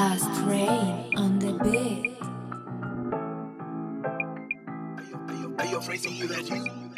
Last Train on the Beat. Are you afraid to hear that?